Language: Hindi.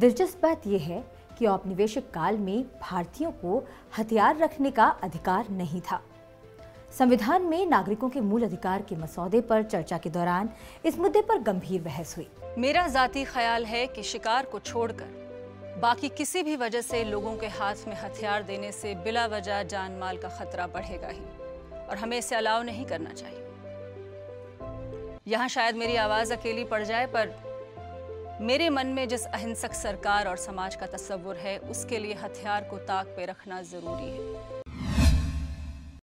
दिलचस्प बात यह है कि औपनिवेशिक काल में भारतीयों को हथियार रखने का अधिकार नहीं था। संविधान में नागरिकों के मूल अधिकार के मसौदे पर चर्चा के दौरान इस मुद्दे पर गंभीर बहस हुई। मेरा जाती ख्याल है कि शिकार को छोड़कर बाकी किसी भी वजह से लोगों के हाथ में हथियार देने से बिला वजह जान माल का खतरा बढ़ेगा ही, और हमें इसे अलाउ नहीं करना चाहिए। यहाँ शायद मेरी आवाज़ अकेली पड़ जाए, पर मेरे मन में जिस अहिंसक सरकार और समाज का तस्वुर है, उसके लिए हथियार को ताक पे रखना जरूरी है।